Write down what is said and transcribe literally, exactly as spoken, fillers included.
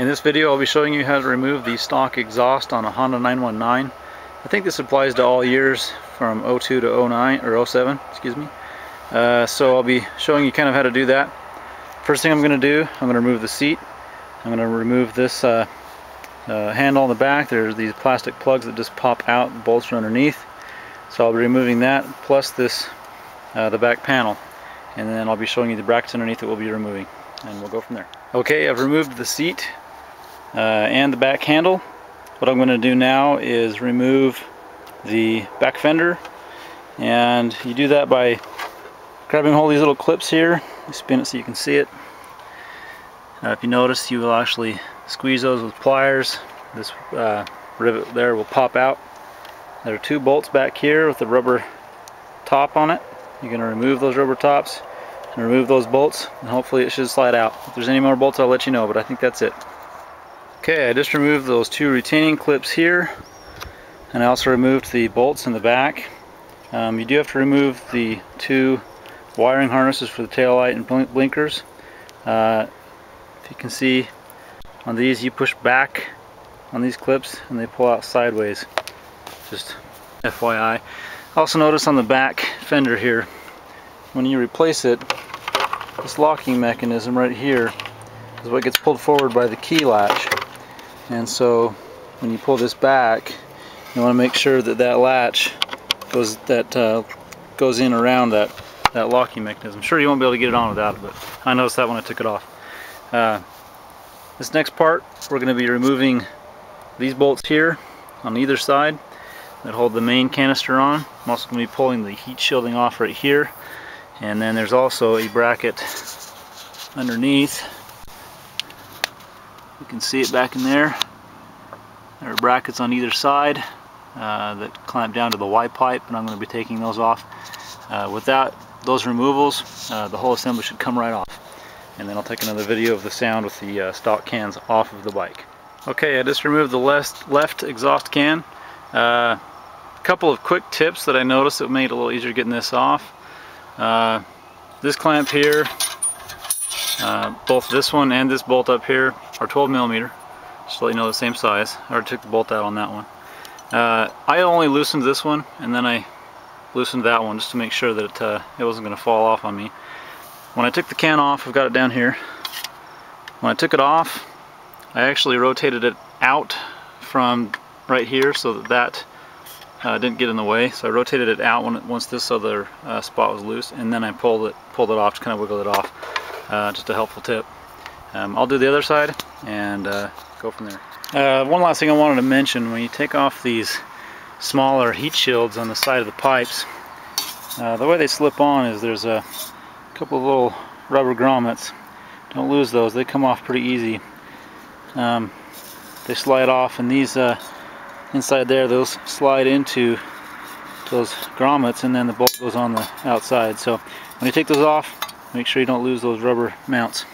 In this video I'll be showing you how to remove the stock exhaust on a Honda nine one nine. I think this applies to all years from oh two to oh nine, or oh seven, excuse me. Uh, so I'll be showing you kind of how to do that. First thing I'm going to do, I'm going to remove the seat. I'm going to remove this uh, uh, handle on the back. There's these plastic plugs that just pop out, the bolts are underneath. So I'll be removing that, plus this, uh, the back panel. And then I'll be showing you the brackets underneath that we'll be removing, and we'll go from there. Okay, I've removed the seat uh, and the back handle. What I'm going to do now is remove the back fender, and you do that by grabbing hold of these little clips here. You spin it so you can see it. Now, if you notice, you will actually squeeze those with pliers. This uh, rivet there will pop out. There are two bolts back here with the rubber top on it. You're going to remove those rubber tops and remove those bolts, and hopefully it should slide out. If there's any more bolts, I'll let you know, but I think that's it. Okay, I just removed those two retaining clips here, and I also removed the bolts in the back. Um, you do have to remove the two wiring harnesses for the taillight and blink blinkers. Uh, if you can see on these, you push back on these clips and they pull out sideways. Just F Y I. Also notice on the back fender here, when you replace it, this locking mechanism right here is what gets pulled forward by the key latch. And so when you pull this back, you want to make sure that that latch goes that uh, goes in around that that locking mechanism. Sure, you won't be able to get it on without it, but I noticed that when I took it off. Uh, this next part, we're going to be removing these bolts here on either side that hold the main canister on. I'm also going to be pulling the heat shielding off right here. And then there's also a bracket underneath. You can see it back in there. There are brackets on either side uh, that clamp down to the Y pipe, and I'm going to be taking those off. Uh, without those removals, uh, the whole assembly should come right off. And then I'll take another video of the sound with the uh, stock cans off of the bike. Okay, I just removed the left, left exhaust can. A uh, couple of quick tips that I noticed that made it a little easier getting this off. Uh, this clamp here, uh, both this one and this bolt up here are twelve millimeter, just to let you know the same size. I already took the bolt out on that one. Uh, I only loosened this one, and then I loosened that one just to make sure that it, uh, it wasn't going to fall off on me. When I took the can off, I've got it down here. When I took it off, I actually rotated it out from right here so that that Uh, didn't get in the way, so I rotated it out when it, once this other uh, spot was loose, and then I pulled it pulled it off, just kind of wiggled it off. Uh, just a helpful tip. Um, I'll do the other side and uh, go from there. Uh, one last thing I wanted to mention: when you take off these smaller heat shields on the side of the pipes, uh, the way they slip on is there's a couple of little rubber grommets. Don't lose those; they come off pretty easy. Um, they slide off, and these. Uh, Inside there, those slide into those grommets, and then the bolt goes on the outside. So when you take those off, make sure you don't lose those rubber mounts.